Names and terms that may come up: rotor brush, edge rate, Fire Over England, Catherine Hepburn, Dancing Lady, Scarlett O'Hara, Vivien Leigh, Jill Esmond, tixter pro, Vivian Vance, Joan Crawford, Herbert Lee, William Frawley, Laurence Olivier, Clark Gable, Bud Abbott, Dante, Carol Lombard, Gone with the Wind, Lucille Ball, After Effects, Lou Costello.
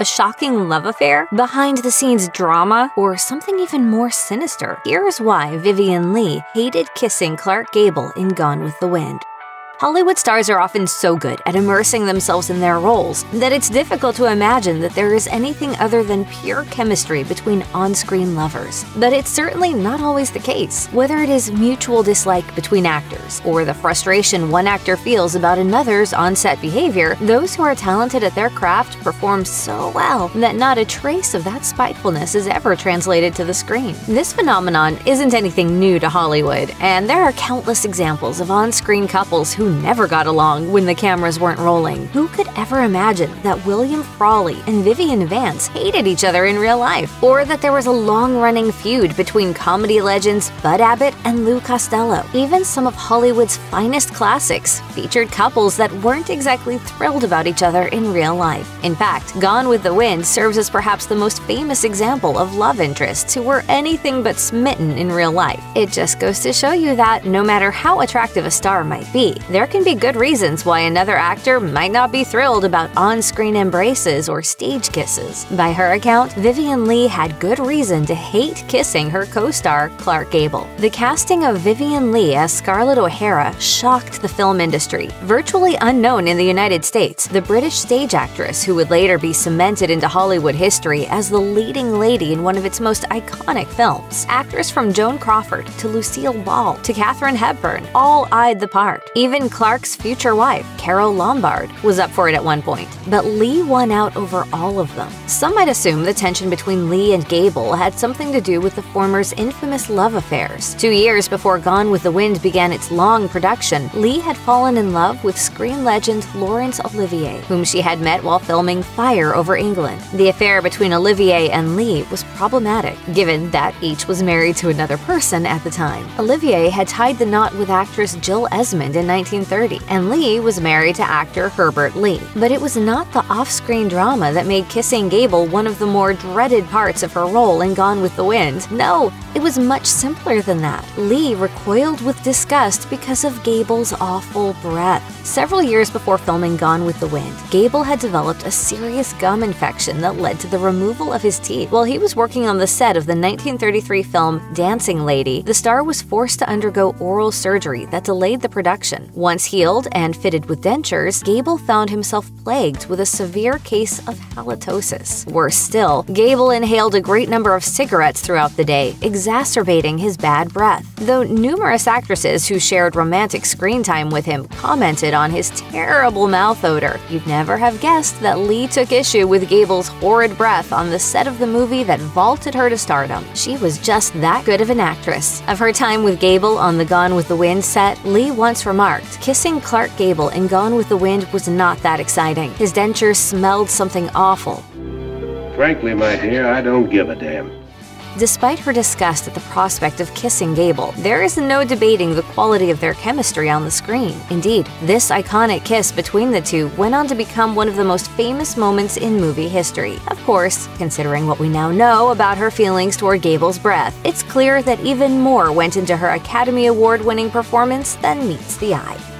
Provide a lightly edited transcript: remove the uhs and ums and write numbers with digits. a shocking love affair, behind-the-scenes drama, or something even more sinister. Here's why Vivien Leigh hated kissing Clark Gable in Gone with the Wind. Hollywood stars are often so good at immersing themselves in their roles that it's difficult to imagine that there is anything other than pure chemistry between on-screen lovers. But it's certainly not always the case. Whether it is mutual dislike between actors or the frustration one actor feels about another's on-set behavior, those who are talented at their craft perform so well that not a trace of that spitefulness is ever translated to the screen. This phenomenon isn't anything new to Hollywood, and there are countless examples of on-screen couples who never got along when the cameras weren't rolling. Who could ever imagine that William Frawley and Vivian Vance hated each other in real life, or that there was a long-running feud between comedy legends Bud Abbott and Lou Costello? Even some of Hollywood's finest classics featured couples that weren't exactly thrilled about each other in real life. In fact, Gone with the Wind serves as perhaps the most famous example of love interests who were anything but smitten in real life. It just goes to show you that, no matter how attractive a star might be, there can be good reasons why another actor might not be thrilled about on-screen embraces or stage kisses. By her account, Vivien Leigh had good reason to hate kissing her co-star, Clark Gable. The casting of Vivien Leigh as Scarlett O'Hara shocked the film industry. Virtually unknown in the United States, the British stage actress, who would later be cemented into Hollywood history as the leading lady in one of its most iconic films. Actors from Joan Crawford to Lucille Ball to Catherine Hepburn all eyed the part. Even Clark's future wife, Carol Lombard, was up for it at one point, but Leigh won out over all of them. Some might assume the tension between Leigh and Gable had something to do with the former's infamous love affairs. 2 years before Gone with the Wind began its long production, Leigh had fallen in love with screen legend Laurence Olivier, whom she had met while filming Fire Over England. The affair between Olivier and Leigh was problematic, given that each was married to another person at the time. Olivier had tied the knot with actress Jill Esmond in 1930, and Leigh was married to actor Herbert Lee. But it was not the off-screen drama that made kissing Gable one of the more dreaded parts of her role in Gone with the Wind. No, it was much simpler than that. Leigh recoiled with disgust because of Gable's awful breath. Several years before filming Gone with the Wind, Gable had developed a serious gum infection that led to the removal of his teeth. While he was working on the set of the 1933 film Dancing Lady, the star was forced to undergo oral surgery that delayed the production. Once healed and fitted with dentures, Gable found himself plagued with a severe case of halitosis. Worse still, Gable inhaled a great number of cigarettes throughout the day, exacerbating his bad breath. Though numerous actresses who shared romantic screen time with him commented on his terrible mouth odor, you'd never have guessed that Leigh took issue with Gable's horrid breath on the set of the movie that vaulted her to stardom. She was just that good of an actress. Of her time with Gable on the Gone with the Wind set, Leigh once remarked, "Kissing Clark Gable in Gone with the Wind was not that exciting. His dentures smelled something awful. Frankly, my dear, I don't give a damn." Despite her disgust at the prospect of kissing Gable, there is no debating the quality of their chemistry on the screen. Indeed, this iconic kiss between the two went on to become one of the most famous moments in movie history. Of course, considering what we now know about her feelings toward Gable's breath, it's clear that even more went into her Academy Award-winning performance than meets the eye.